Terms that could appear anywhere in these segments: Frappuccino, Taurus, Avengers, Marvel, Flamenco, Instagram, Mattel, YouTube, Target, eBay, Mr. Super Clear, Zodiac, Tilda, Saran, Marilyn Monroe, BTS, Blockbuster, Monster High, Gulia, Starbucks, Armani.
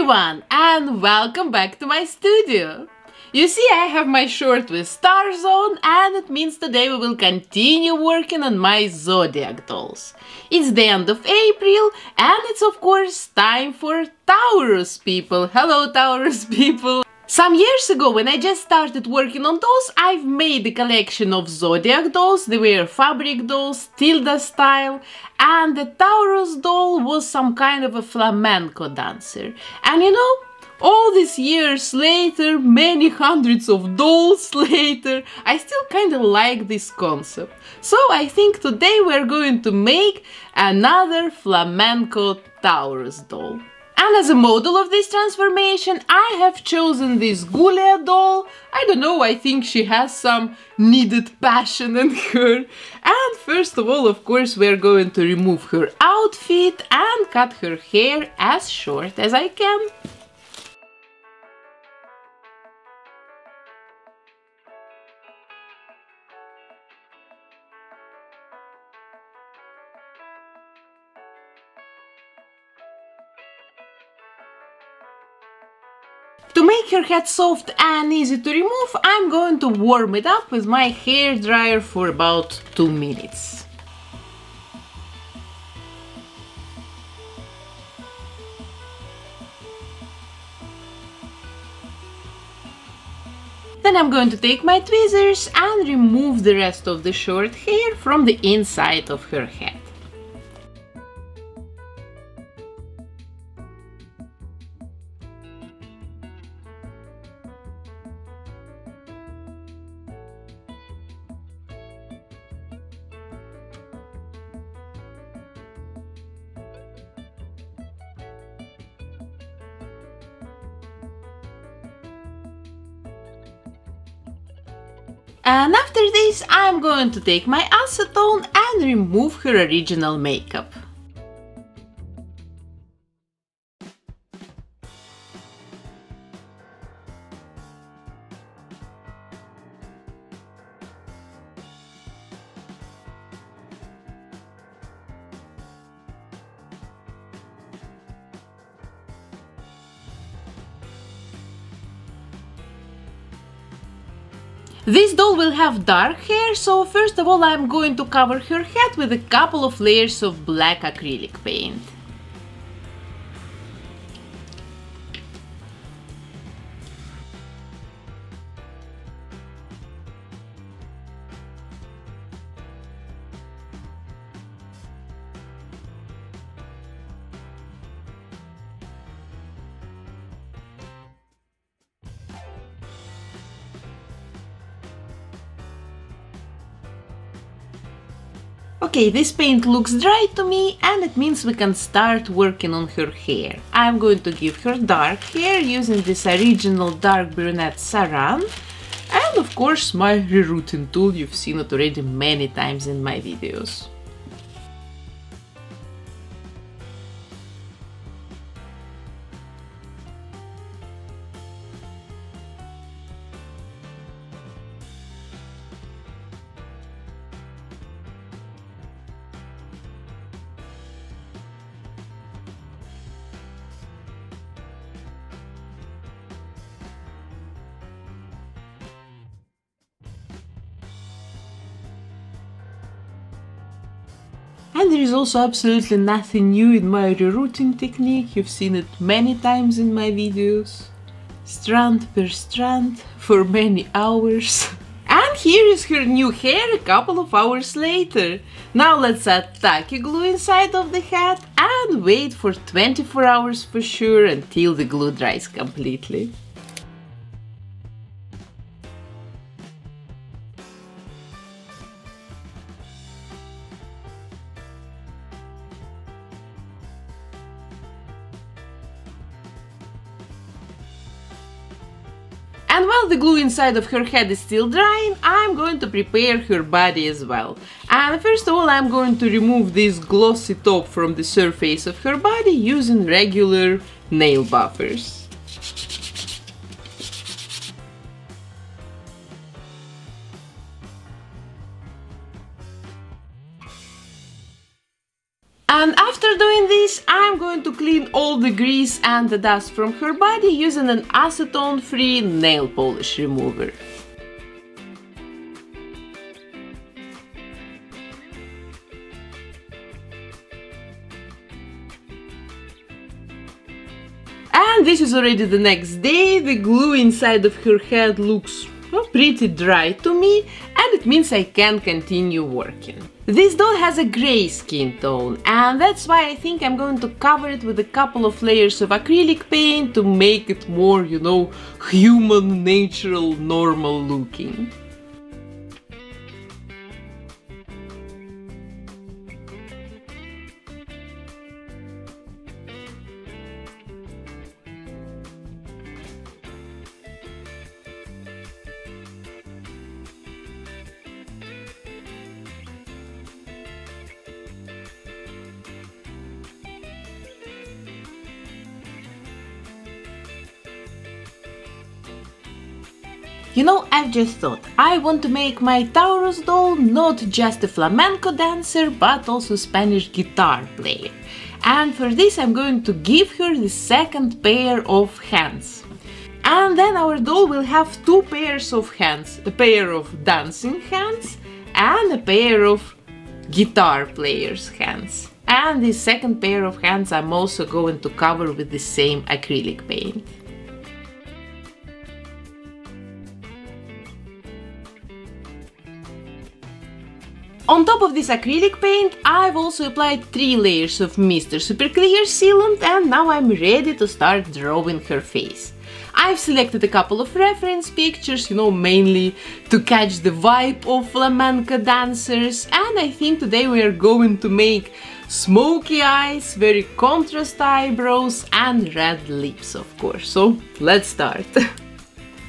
everyone and welcome back to my studio! You see, I have my shirt with stars on, and it means today we will continue working on my Zodiac dolls. It's the end of April and it's of course time for Taurus people. Hello Taurus people! Some years ago, when I just started working on dolls, I've made a collection of Zodiac dolls. They were fabric dolls, Tilda style, and the Taurus doll was some kind of a flamenco dancer. And you know, all these years later, many hundreds of dolls later, I still kind of like this concept. So I think today we're going to make another flamenco Taurus doll. And as a model of this transformation, I have chosen this Gulia doll. I don't know, I think she has some needed passion in her. And first of all, of course, we're going to remove her outfit and cut her hair as short as I can. To make her head soft and easy to remove, I'm going to warm it up with my hair dryer for about 2 minutes. Then I'm going to take my tweezers and remove the rest of the short hair from the inside of her head. And after this, I'm going to take my acetone and remove her original makeup. This doll will have dark hair, so first of all I'm going to cover her head with a couple of layers of black acrylic paint. Okay, this paint looks dry to me, and it means we can start working on her hair. I'm going to give her dark hair using this original dark brunette Saran, and of course my rerouting tool, you've seen it already many times in my videos. And there is also absolutely nothing new in my rerouting technique, you've seen it many times in my videos. Strand per strand, for many hours. And here is her new hair a couple of hours later. Now let's add tacky glue inside of the head and wait for 24 hours for sure until the glue dries completely. And while the glue inside of her head is still drying, I'm going to prepare her body as well. And first of all, I'm going to remove this glossy top from the surface of her body using regular nail buffers. And after doing this, I'm going to clean all the grease and the dust from her body using an acetone-free nail polish remover. And this is already the next day. The glue inside of her head looks pretty dry to me, and it means I can continue working. This doll has a grey skin tone, and that's why I think I'm going to cover it with a couple of layers of acrylic paint to make it more, you know, human, natural, normal looking. You know, I've just thought, I want to make my Taurus doll not just a flamenco dancer, but also Spanish guitar player. And for this I'm going to give her the second pair of hands. And then our doll will have two pairs of hands, a pair of dancing hands and a pair of guitar player's hands. And the second pair of hands I'm also going to cover with the same acrylic paint. On top of this acrylic paint, I've also applied 3 layers of Mr. Super Clear sealant, and now I'm ready to start drawing her face. I've selected a couple of reference pictures, you know, mainly to catch the vibe of flamenco dancers, and I think today we are going to make smoky eyes, very contrast eyebrows, and red lips, of course. So, let's start.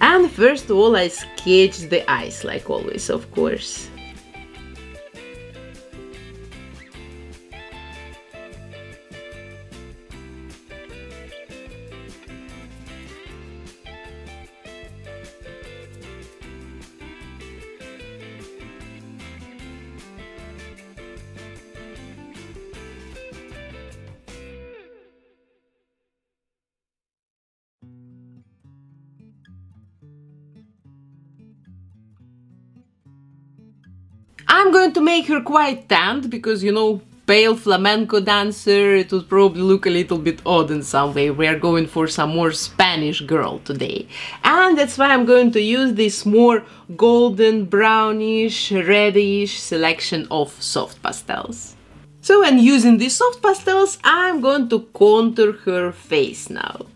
And first of all, I sketched the eyes, like always, of course. I'm going to make her quite tanned, because, you know, pale flamenco dancer, it would probably look a little bit odd in some way. We are going for some more Spanish girl today. And that's why I'm going to use this more golden, brownish, reddish selection of soft pastels. So when using these soft pastels, I'm going to contour her face now.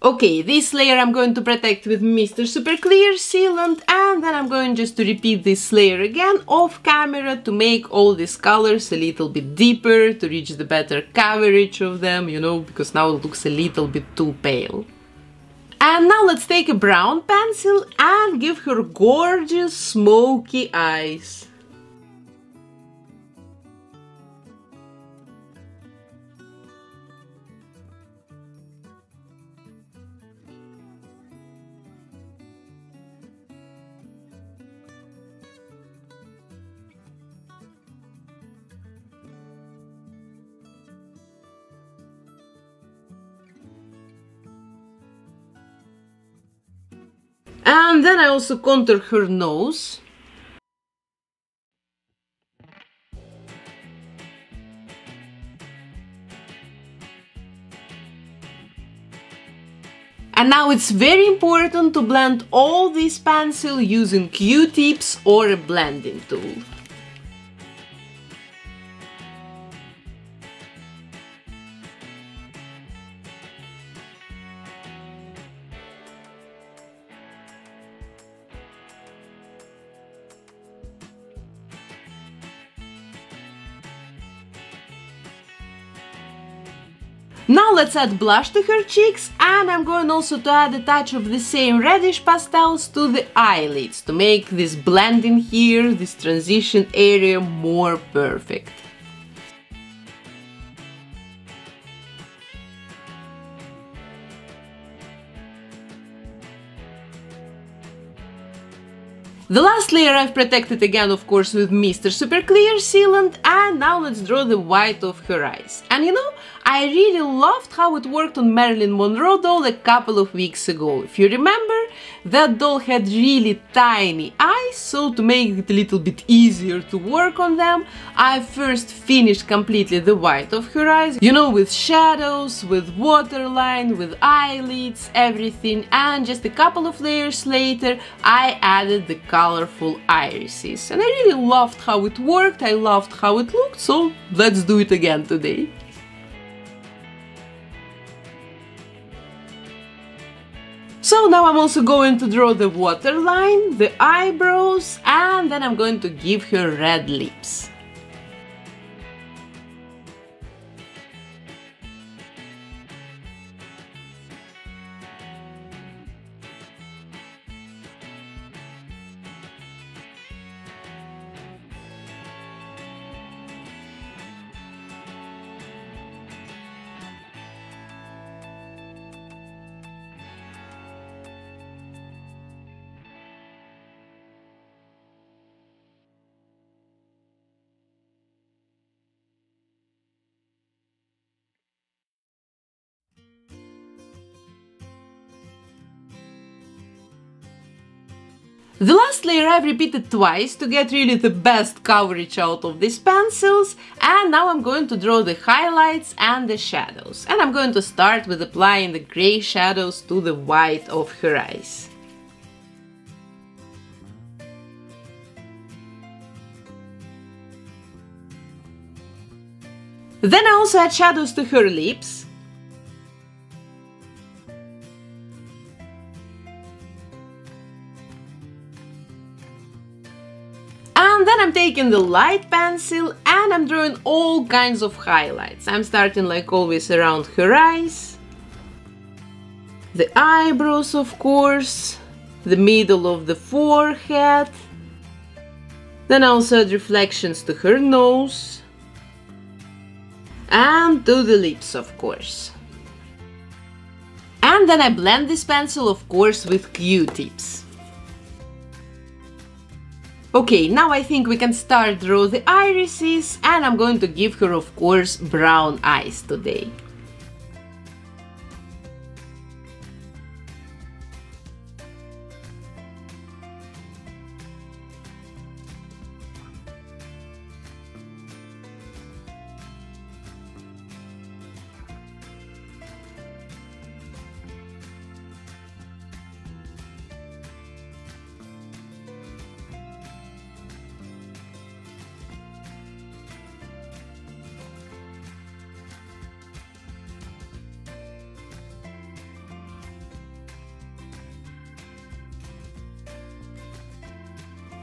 Okay, this layer I'm going to protect with Mr. Super Clear sealant, and then I'm going just to repeat this layer again off camera to make all these colors a little bit deeper, to reach the better coverage of them, you know, because now it looks a little bit too pale. And now let's take a brown pencil and give her gorgeous smoky eyes. And then I also contour her nose. And now it's very important to blend all this pencil using Q-tips or a blending tool. Now let's add blush to her cheeks, and I'm going also to add a touch of the same reddish pastels to the eyelids to make this blending here, this transition area more perfect. The last layer I've protected again, of course, with Mr. Super Clear sealant, and now let's draw the white of her eyes. And you know, I really loved how it worked on Marilyn Monroe doll a couple of weeks ago. If you remember, that doll had really tiny eyes, so to make it a little bit easier to work on them, I first finished completely the white of her eyes, you know, with shadows, with waterline, with eyelids, everything, and just a couple of layers later, I added the colorful irises. And I really loved how it worked, I loved how it looked, so let's do it again today. So now I'm also going to draw the waterline, the eyebrows, and then I'm going to give her red lips. The last layer I've repeated twice to get really the best coverage out of these pencils, and now I'm going to draw the highlights and the shadows. And I'm going to start with applying the grey shadows to the white of her eyes. Then I also add shadows to her lips. Then I'm taking the light pencil and I'm drawing all kinds of highlights. I'm starting like always around her eyes, the eyebrows of course, the middle of the forehead, then I also add reflections to her nose and to the lips of course. And then I blend this pencil of course with Q-tips. Okay, now I think we can start draw the irises, and I'm going to give her, of course, brown eyes today.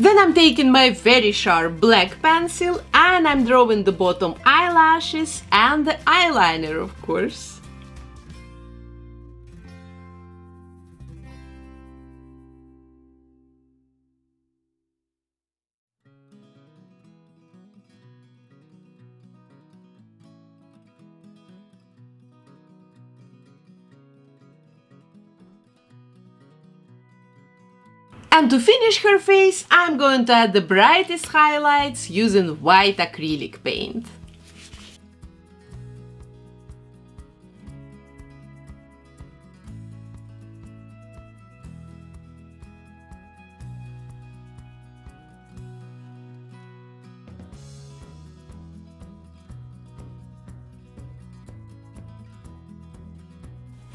Then I'm taking my very sharp black pencil and I'm drawing the bottom eyelashes and the eyeliner, of course. And to finish her face, I'm going to add the brightest highlights using white acrylic paint.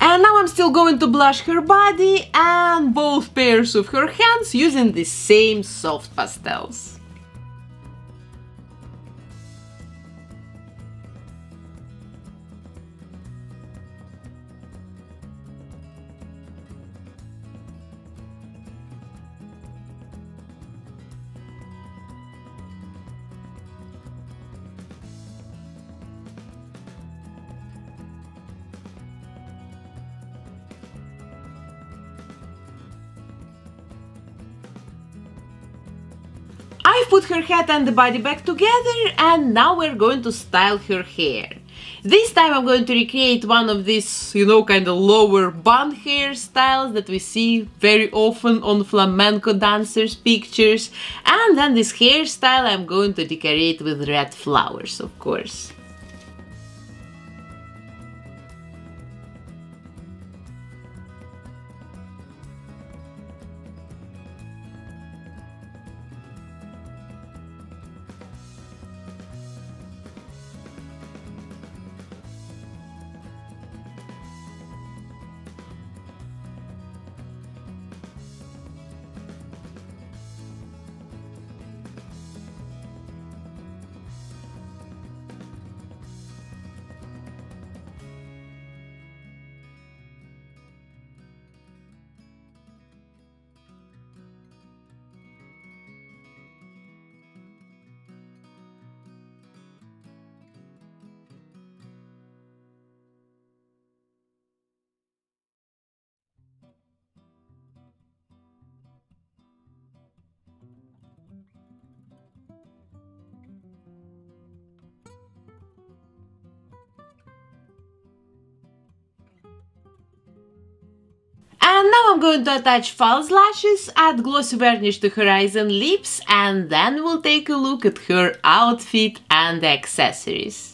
And now I'm still going to blush her body and both pairs of her hands using the same soft pastels. I've put her head and the body back together, and now we're going to style her hair. This time I'm going to recreate one of these, you know, kind of lower bun hairstyles that we see very often on flamenco dancers' pictures. And then this hairstyle I'm going to decorate with red flowers, of course. And now I'm going to attach false lashes, add glossy varnish to her eyes and lips, and then we'll take a look at her outfit and accessories.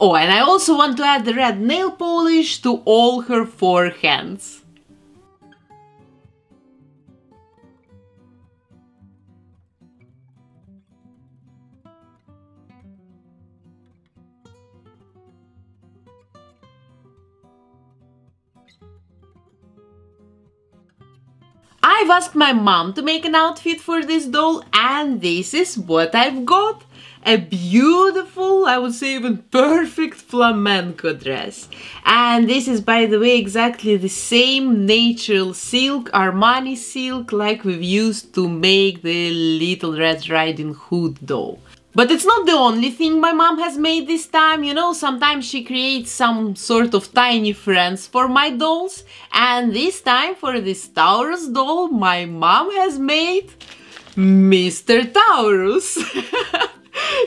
Oh, and I also want to add the red nail polish to all her four hands. I've asked my mom to make an outfit for this doll, and this is what I've got. A beautiful, I would say even perfect flamenco dress. And this is, by the way, exactly the same natural silk, Armani silk, like we've used to make the Little Red Riding Hood doll. But it's not the only thing my mom has made this time, you know, sometimes she creates some sort of tiny friends for my dolls. And this time for this Taurus doll, my mom has made Mr. Taurus.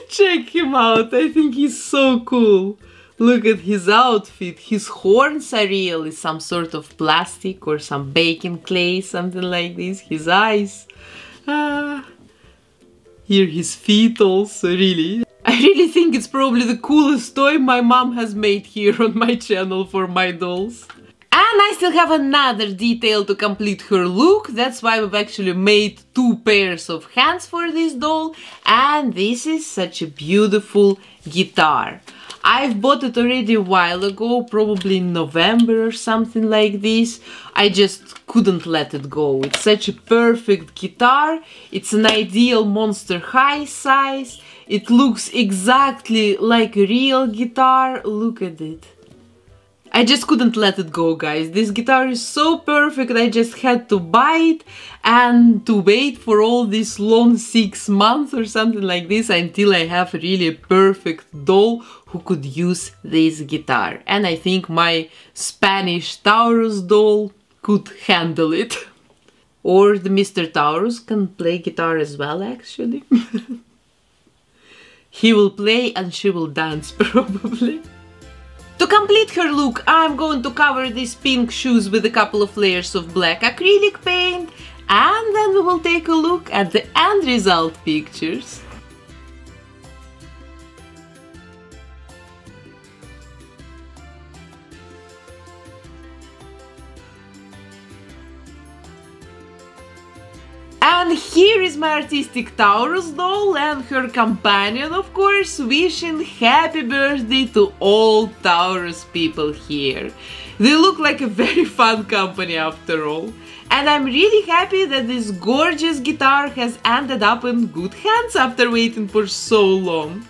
Check him out, I think he's so cool. Look at his outfit, his horns are real, it's some sort of plastic or some baking clay, something like this. His eyes, here his feet also, really. I really think it's probably the coolest toy my mom has made here on my channel for my dolls. And I still have another detail to complete her look, that's why we've actually made two pairs of hands for this doll, and this is such a beautiful guitar. I've bought it already a while ago, probably in November or something like this. I just couldn't let it go. It's such a perfect guitar, it's an ideal Monster High size, it looks exactly like a real guitar, look at it. I just couldn't let it go, guys. This guitar is so perfect, I just had to buy it and to wait for all these long 6 months or something like this until I have really a perfect doll who could use this guitar. And I think my Spanish Taurus doll could handle it. Or the Mr. Taurus can play guitar as well, actually. He will play and she will dance, probably. To complete her look, I'm going to cover these pink shoes with a couple of layers of black acrylic paint, and then we will take a look at the end result pictures. And here is my artistic Taurus doll and her companion, of course, wishing happy birthday to all Taurus people here. They look like a very fun company after all. And I'm really happy that this gorgeous guitar has ended up in good hands after waiting for so long.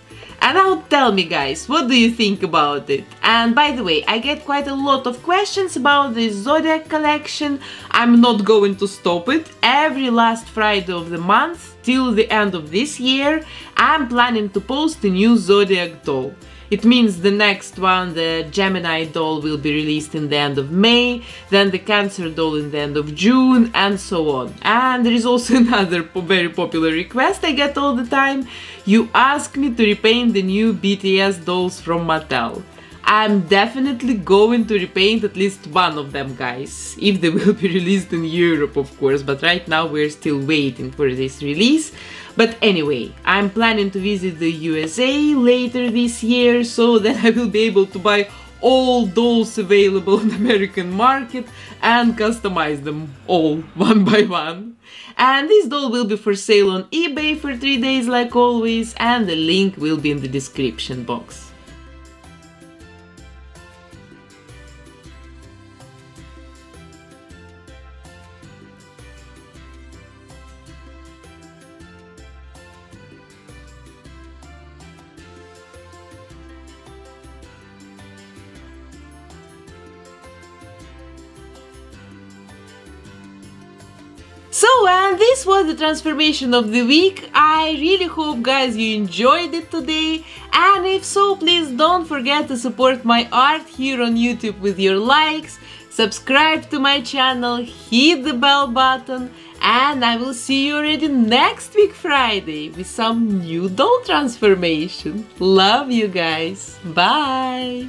And now tell me guys, what do you think about it? And by the way, I get quite a lot of questions about this Zodiac collection. I'm not going to stop it. Every last Friday of the month till the end of this year, I'm planning to post a new Zodiac doll. It means the next one, the Gemini doll, will be released in the end of May, then the Cancer doll in the end of June, and so on. And there is also another very popular request I get all the time. You ask me to repaint the new BTS dolls from Mattel. I'm definitely going to repaint at least one of them, guys. If they will be released in Europe, of course, but right now we're still waiting for this release. But anyway, I'm planning to visit the USA later this year, so that I will be able to buy all dolls available in the American market and customize them all one by one. And this doll will be for sale on eBay for 3 days like always, and the link will be in the description box. So, and this was the transformation of the week. I really hope guys you enjoyed it today, and if so, please don't forget to support my art here on YouTube with your likes, subscribe to my channel, hit the bell button, and I will see you already next week Friday with some new doll transformation. Love you guys, bye!